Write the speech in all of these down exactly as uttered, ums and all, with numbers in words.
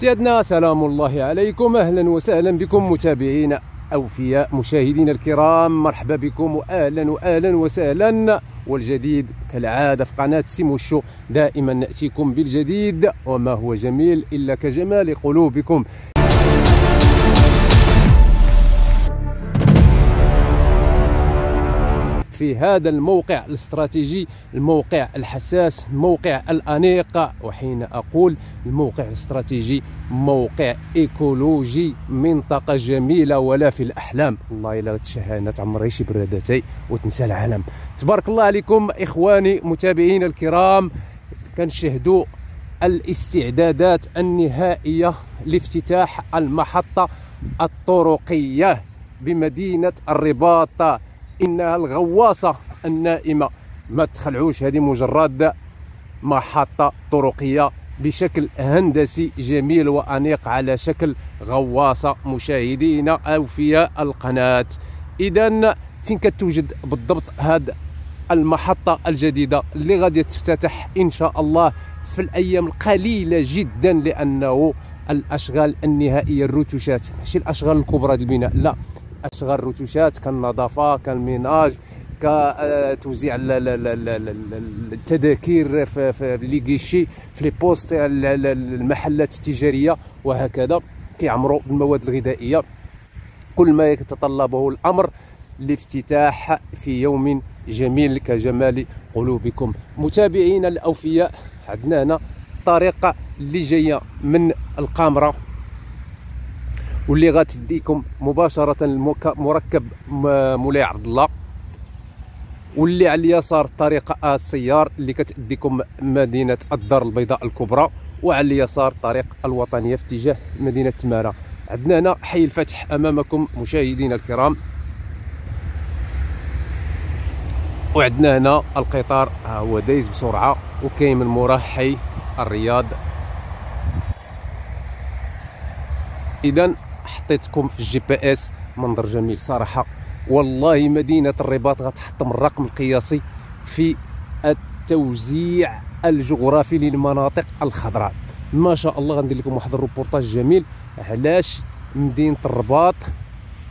سيادنا سلام الله عليكم. أهلا وسهلا بكم متابعين أوفياء مشاهدين الكرام، مرحبا بكم وأهلا وأهلا وسهلا. والجديد كالعادة في قناة سيموشو، دائما نأتيكم بالجديد وما هو جميل إلا كجمال قلوبكم. في هذا الموقع الاستراتيجي، الموقع الحساس، الموقع الأنيق، وحين أقول الموقع الاستراتيجي موقع إيكولوجي، منطقة جميلة ولا في الأحلام. الله إلا تشهانت عمري شي برادتي وتنسى العالم. تبارك الله عليكم إخواني متابعين الكرام، كنشهدوا الاستعدادات النهائية لافتتاح المحطة الطرقية بمدينة الرباط. إنها الغواصة النائمة، ما تخلعوش، هذه مجرد محطة طرقية بشكل هندسي جميل وأنيق على شكل غواصة. مشاهدين أوفياء القناة، إذن فين كتوجد بالضبط هذه المحطة الجديدة اللي غادي تفتتح إن شاء الله في الأيام القليلة جدا، لأنه الأشغال النهائية، الرتوشات، ماشي الأشغال الكبرى ديال البناء، لا، أشغال الرتوشات كالنظافة، كالميناج، كتوزيع التذاكير في لي كيشي، في لي بوست تاع المحلات التجارية، وهكذا كيعمروا بالمواد الغذائية، كل ما يتطلبه الأمر لافتتاح في يوم جميل كجمال قلوبكم. متابعينا الأوفياء، عندنا هنا الطريقة اللي جاية من القامرة واللي غتديكم مباشرة لمركب مولاي عبد الله، واللي على اليسار الطريق السيار اللي كتديكم مدينة الدار البيضاء الكبرى، وعلى اليسار الطريق الوطنية في اتجاه مدينة تمارة. عندنا هنا حي الفتح أمامكم مشاهدينا الكرام، وعندنا هنا القطار ها هو دايز بسرعة، وكاين من موراه حي الرياض. إذا حطيتكم في الجي بي اس، منظر جميل صراحه والله. مدينه الرباط غتحطم الرقم القياسي في التوزيع الجغرافي للمناطق الخضراء، ما شاء الله. غندير لكم واحد الروبورتاج جميل علاش مدينه الرباط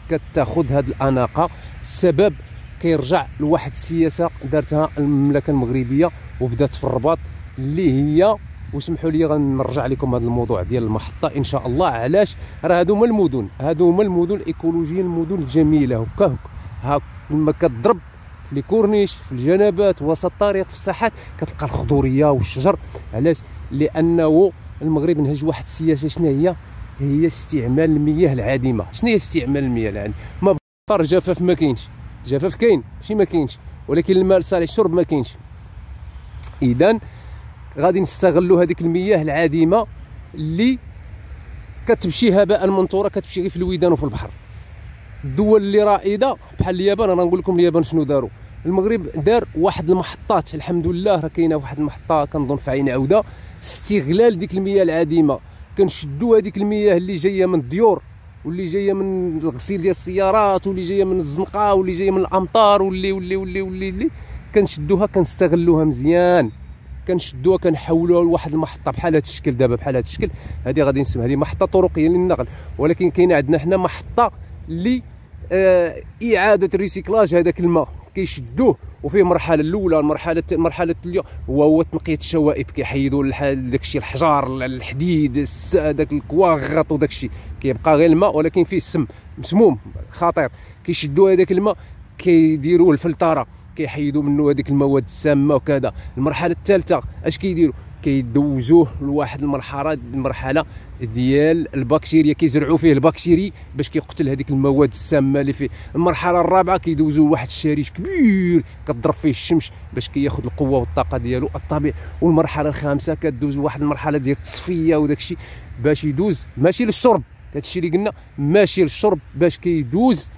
كتاخذ هذه الاناقه. السبب كيرجع لواحد السياسه دارتها المملكه المغربيه وبدات في الرباط، اللي هي، وسمحوا لي غنرجع لكم هذا الموضوع ديال المحطه ان شاء الله، علاش راه هادو هما المدن، هادو هما المدن الايكولوجيه، المدن الجميله هكا هكا ها، لما كتضرب في الكورنيش، في الجنبات، وسط الطريق، في الساحات، كتلقى الخضوريه والشجر. علاش؟ لانه المغرب نهج واحد السياسه، شنو هي؟ هي استعمال المياه العادمه. شنو هي استعمال المياه العادمه؟ ما بقى الجفاف، ما كاينش الجفاف، كاين ماشي ما كاينش، ولكن الماء الصالح للشرب ما كاينش. اذا غادي نستغلوا هذيك المياه العادمه اللي كتمشي هباء منثوره، كتمشي غير في الويدان وفي البحر. الدول اللي رائده بحال اليابان، انا نقول لكم اليابان شنو داروا. المغرب دار واحد المحطات، الحمد لله راه كاينه واحد المحطه كنظن في عين عوده، استغلال ديك المياه العادمه. كنشدوا هذيك المياه اللي جايه من الديور، واللي جايه من الغسيل ديال السيارات، واللي جايه من الزنقه، واللي جايه من الامطار، واللي واللي واللي واللي, واللي. كنشدوها كنستغلوها مزيان، كنشدوها كنحولوها لواحد المحطه بحال هذا الشكل. دابا بحال هذا الشكل، هذه غادي نسميها هذه محطه طرقيه للنقل، ولكن كاين عندنا حنا محطه ل آه اعاده الريسيكلاج. هذاك الماء كيشدوه، وفيه مرحله الاولى، المرحله المرحله اللي هو تنقيه الشوائب، كيحيدوا داك الشيء، الحجار، الحديد، داك الكواغط، وداك الشيء كيبقى غير الماء، ولكن فيه سم مسموم خطير. كيشدوا هذاك الماء كيديروه الفلتره، كيحيدوا منه هذيك المواد السامه وكذا. المرحله الثالثه اش كيديروا؟ كيدوزوه لواحد المرحله، المرحله ديال البكتيريا، كيزرعوا فيه البكتيري باش كيقتل هذيك المواد السامه اللي فيه. المرحله الرابعه كيدوزوه لواحد الشريش كبير كتضرب فيه الشمس باش كياخذ القوه والطاقه ديالو الطبيعي. والمرحله الخامسه كدوز واحد المرحله ديال التصفيه وداك الشيء باش يدوز ماشي للشرب، هذا الشيء اللي قلنا ماشي للشرب، باش كيدوز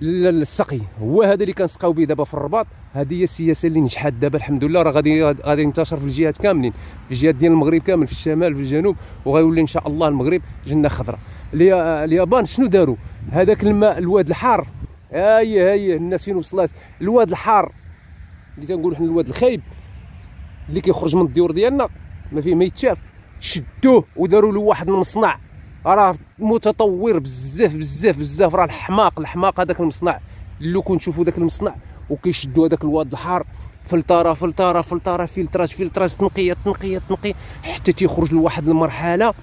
للسقي. هو هذا اللي كنسقاو به دابا في الرباط. هذه هي السياسه اللي نجحت دابا الحمد لله، راه غادي غادي ينتشر في الجهات كاملين، في الجهات ديال المغرب كامل، في الشمال، في الجنوب، وغيولي ان شاء الله المغرب جنه خضراء. اليابان شنو داروا؟ هذاك الماء الواد الحار، ها هي ها هي الناس فين وصلت، الواد الحار اللي تنقولوا حنا الواد الخايب اللي كيخرج من الديور ديالنا، ما فيه ما يتشاف. شدوه وداروا له واحد المصنع راه متطور بزاف بزاف بزاف، راه الحماق الحماق هذاك المصنع. لو كنشوفوا داك المصنع وكيشدوا هذاك الواد الحار، فلتره فلتره فلتره فلتراج فلتراج تنقيه تنقيه تنقيه حتى تيخرج لواحد المرحله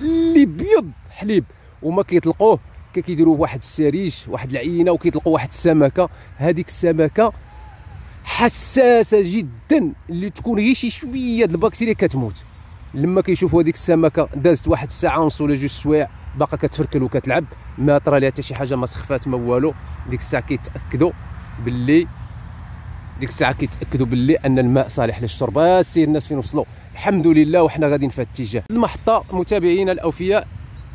اللي بيض حليب، وما كيطلقوه كيديروا واحد السريج واحد العينه وكيطلقوا واحد السمكه. هذيك السمكه حساسه جدا، اللي تكون غير شي شويه د البكتيريا كتموت. لما كيشوفوا هذيك السمكه دازت واحد الساعه ونص ولا جوج سوايع باقا كتفركل وكتلعب، ما طرى لها حتى شي حاجه، ما سخفات ما والو، ديك الساعه كيتاكدوا باللي ديك الساعه كيتاكدوا باللي ان الماء صالح للشرب. السير الناس فين وصلوا؟ الحمد لله وحنا غاديين في هذا الاتجاه. المحطه متابعينا الاوفياء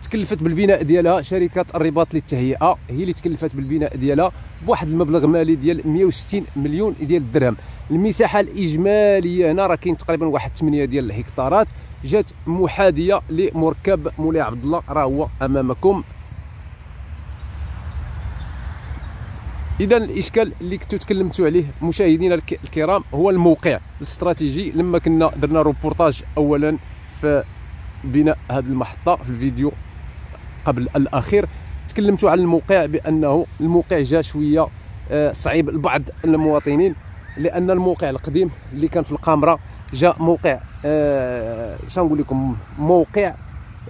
تكلفت بالبناء ديالها شركه الرباط للتهيئه، هي اللي تكلفت بالبناء ديالها بواحد المبلغ مالي ديال مئة وستين مليون ديال الدرهم. المساحه الاجماليه هنا راه كاين تقريبا واحد ثمانية ديال الهكتارات، جات محاذيه لمركب مولاي عبد الله، راه هو امامكم. اذا الاشكال اللي كنتو تكلمتوا عليه مشاهدينا الكرام هو الموقع الاستراتيجي. لما كنا درنا روبورتاج اولا في بناء هذه المحطه في الفيديو قبل الاخير، تكلمتوا على الموقع بانه الموقع جا شويه صعيب لبعض المواطنين، لان الموقع القديم اللي كان في القامره جاء موقع آه شنقول لكم موقع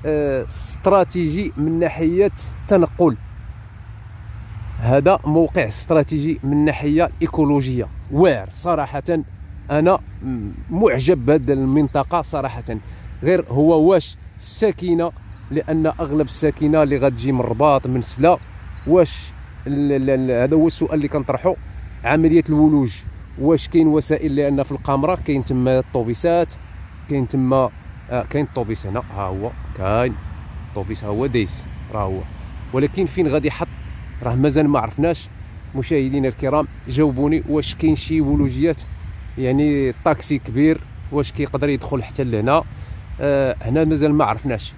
آه استراتيجي من ناحيه التنقل. هذا موقع استراتيجي من ناحيه الايكولوجيه واعر صراحه، انا معجب بهذه المنطقه صراحه. غير هو واش الساكنه، لان اغلب الساكنه اللي غتجي من الرباط من سلا، واش هذا هو السؤال اللي كنطرحو، عمليه الولوج واش كاين وسائل؟ لان في القامره كاين تما الطوبيسات، كاين تما آه كاين الطوبيس هنا، ها هو كاين الطوبيس، ها هو دايس راه هو، ولكن فين غادي يحط راه مازال ما عرفناش. مشاهدينا الكرام جاوبوني، واش كاين شي ولوجيات؟ يعني طاكسي كبير واش كيقدر يدخل حتى لهنا؟ آه هنا مازال ما عرفناش،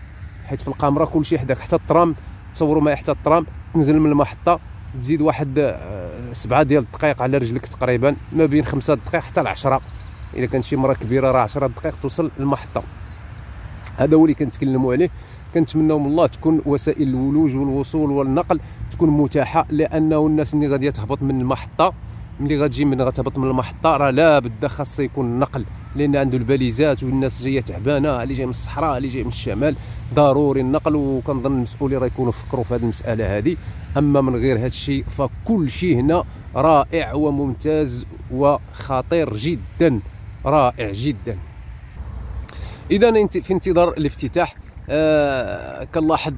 حيت في القامره كلشي حداك، حتى الترام تصوروا معايا، حتى الترام تنزل من المحطه تزيد واحد آه سبعه ديال الدقائق على رجلك تقريبا، ما بين خمسه دقائق حتى لعشرة، الا كانت شي مره كبيره راه عشرة دقائق توصل للمحطه. هذا هو اللي كنتكلموا عليه. كنتمناو من الله تكون وسائل الولوج والوصول والنقل تكون متاحه، لانه الناس اللي غادي تهبط من المحطه، ملي غتجي من غتهبط من المحطه راه لا بد خاص يكون النقل، لان عنده الباليزات والناس جايه تعبانه، اللي جاي من الصحراء اللي جاي من الشمال، ضروري النقل. وكنظن المسؤولين راه يكونوا فكروا في هذه المساله هذه. اما من غير هذا الشيء فكل شيء هنا رائع وممتاز وخطير جدا، رائع جدا. اذا في انتظار الافتتاح آه كنلاحظ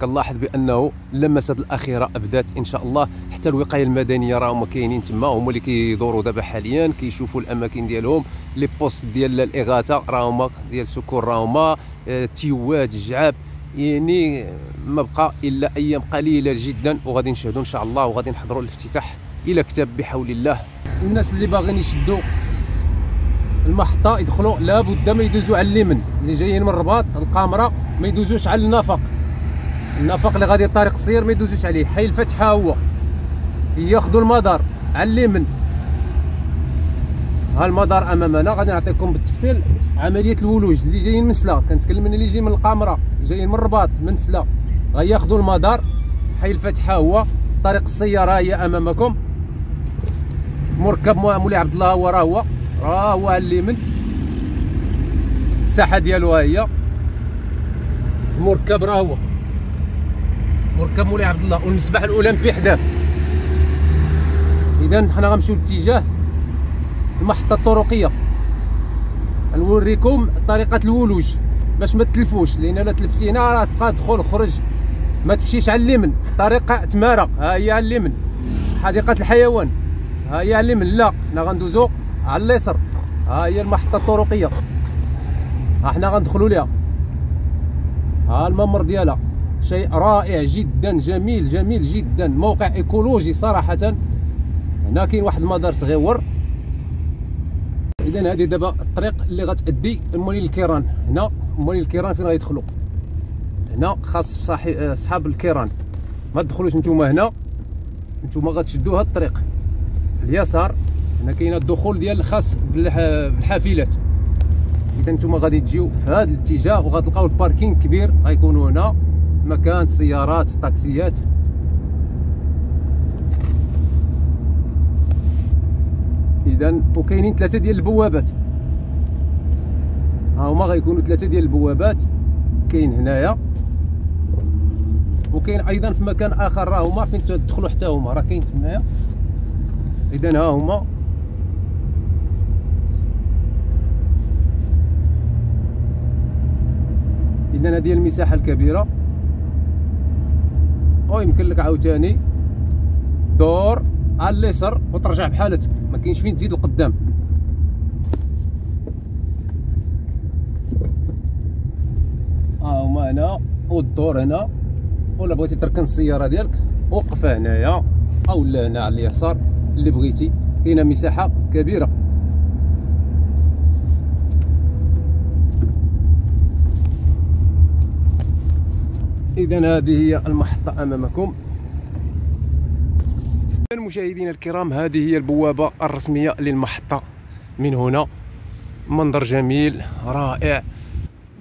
كنلاحظ بانه اللمسات الاخيره بدات ان شاء الله. حتى الوقايه المدنيه راه هما كاينين تما، هما اللي كيدوروا دابا حاليا، كيشوفوا الاماكن ديالهم، لي بوست ديال الاغاثه راه هما، ديال السكور راه هما، التيوات الجعاب، يعني ما بقى الا ايام قليله جدا وغادي نشاهدوا ان شاء الله، وغادي نحضروا الافتتاح الى كتاب بحول الله. الناس اللي باغيين يشدوا المحطه يدخلوا لابد ما يدوزوا على اليمين، اللي جايين من الرباط القامره ما يدوزوش على النفق، النفق اللي غادي طريق قصير ما يدوزوش عليه، حي الفتحه هو، ياخذوا المدار على اليمين. ها المدار امامنا، غادي نعطيكم بالتفصيل عمليه الولوج. اللي جايين من سلا كنتكلم، اللي جاي من القامره جايين من الرباط من سلا غياخذوا المدار حي الفتحه هو، طريق السياره هي امامكم، مركب مولاي عبد الله هو راه هو راه هو على اليمين، الساحه ديالو ها هي، المركب راه هو مركب مولاي عبد الله، والمسبح الاولمبي حداه. اذا حنا غنمشيو لاتجاه المحطه الطرقيه، غنوريكم طريقه الولوج باش ما تلفوش، لان الا تلفتينا راه تبقى دخول خرج، ما تمشيش على اليمين. طريقه تماره ها هي على اليمين، حديقه الحيوان ها هي على اليمين، لا حنا غندوزو على اليسر، ها هي المحطه الطرقيه، ها حنا غندخلوا ليها، ها الممر ديالها، شيء رائع جدا، جميل جميل جدا، موقع ايكولوجي صراحه. هنا كاين واحد المدار صغيور. اذا هذه دابا الطريق اللي غتادي مولين الكيران، هنا مولين الكيران فين غيدخلوا، هنا خاص بصاحب صحاب الكيران ما تدخلوش نتوما هنا، نتوما غتشدوا هاد الطريق اليسار، هنا كاين الدخول ديال الخاص بالحافلات، اذا نتوما غادي تجيو في هذا الاتجاه وغتلقاو الباركينغ كبير غيكونوا هنا مكان السيارات الطاكسيات. اذا وكاينين ثلاثه ديال البوابات، ها هما غيكونوا ثلاثه ديال البوابات، كاين هنايا وكاين ايضا في مكان اخر، راه هما فين تدخلوا حتى هما راه كاين تمايا. اذا ها هما اذا هذه المساحه الكبيره، او يمكن لك عاوتاني دور على اليسار وترجع بحالتك، ما كاينش فين تزيد لقدام. ها هما هنا والدور هنا، ولا بغيتي تركن السياره ديالك وقف هنايا او لا هنا على اليسار اللي بغيتي، كاينه مساحه كبيره. اذا هذه هي المحطه امامكم. مشاهدينا الكرام، هذه هي البوابه الرسميه للمحطه، من هنا منظر جميل رائع،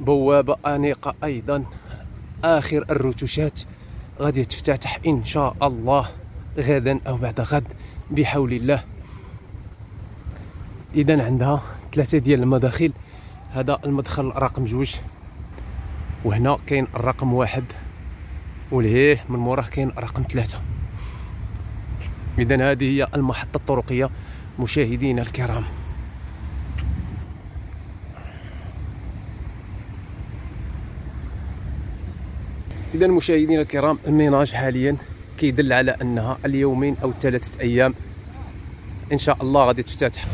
بوابه انيقه ايضا، اخر الرتوشات غادي تفتتح ان شاء الله غدا او بعد غد بحول الله. اذا عندها ثلاثه ديال المداخل، هذا المدخل رقم جوج، وهنا كاين الرقم واحد، ولهيه من موراه كاين رقم ثلاثة. إذا هذه هي المحطة الطرقية مشاهدينا الكرام. إذا مشاهدينا الكرام، الميناج حاليا كيدل على أنها اليومين أو ثلاثة أيام إن شاء الله غادي تفتتح.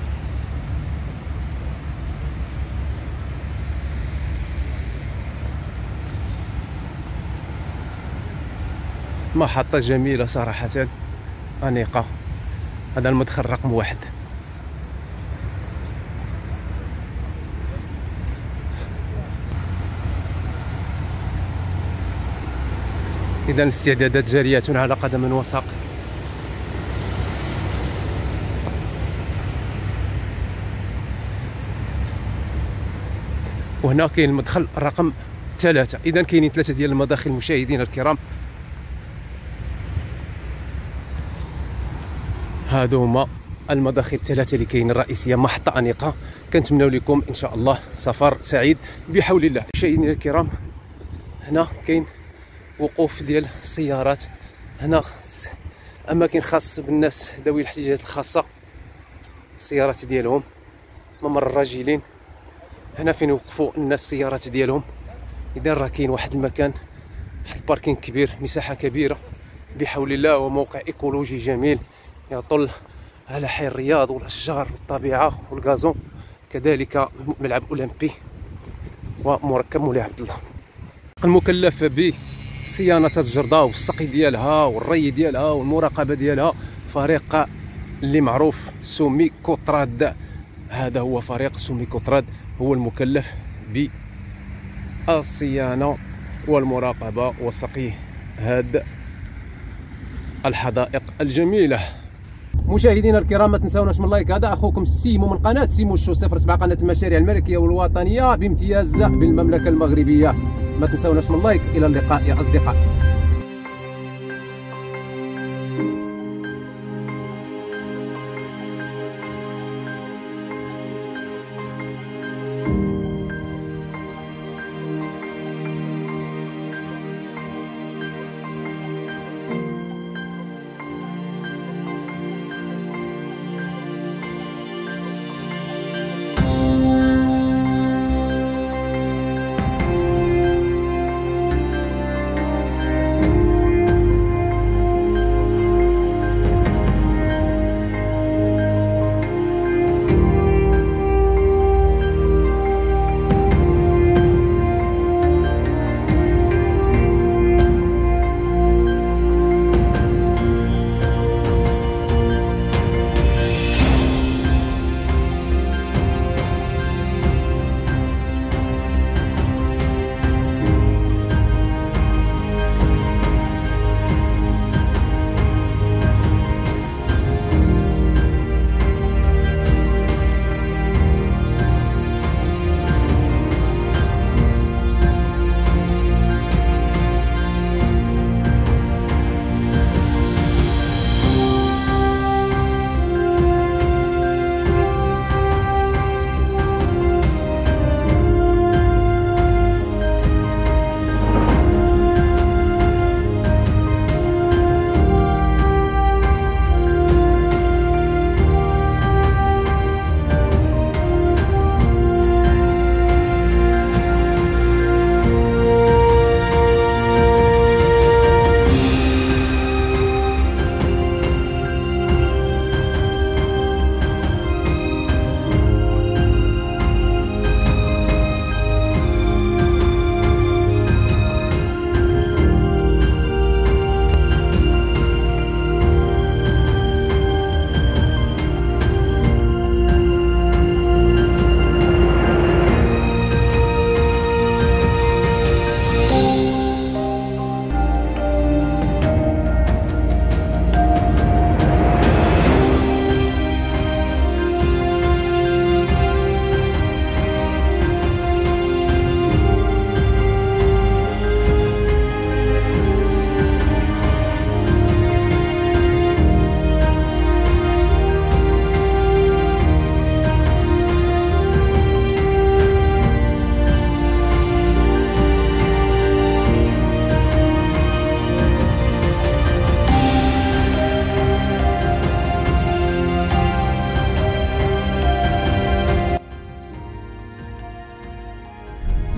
محطة جميلة صراحة أنيقة. هذا المدخل رقم واحد. إذا الاستعدادات جارية على قدم وساق. وهنا كاين المدخل رقم ثلاثة. إذا كاينين ثلاثة ديال المداخل مشاهدينا الكرام. هادو هما المداخل الثلاثه اللي كاين الرئيسيه، محطه انيقه. كنتمناو لكم ان شاء الله سفر سعيد بحول الله. مشاهدينا الكرام، هنا كاين وقوف ديال السيارات، هنا اماكن خاصه بالناس ذوي الاحتياجات الخاصه، السيارات ديالهم، ممر الراجلين، هنا فين وقفوا الناس السيارات ديالهم. اذا راه كاين واحد المكان، واحد الباركينغ كبير، مساحه كبيره بحول الله، وموقع ايكولوجي جميل يطل على حي الرياض والاشجار والطبيعه والغازون، كذلك ملعب اولمبي ومركب مولاي عبد الله. المكلف بصيانه الجرده والسقي ديالها والري ديالها والمراقبه ديالها فريق اللي معروف سومي كوتراد، هذا هو فريق سومي كوتراد، هو المكلف بالصيانه والمراقبه وسقي هذا الحدائق الجميله. مشاهدينا الكرام، ما تنساوناش من لايك، هذا اخوكم سيمو من قناه سيموشو صفر سبعة، قناه المشاريع الملكيه والوطنيه بامتياز بالمملكه المغربيه. ما تنساوناش من لايك، الى اللقاء يا اصدقاء.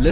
لا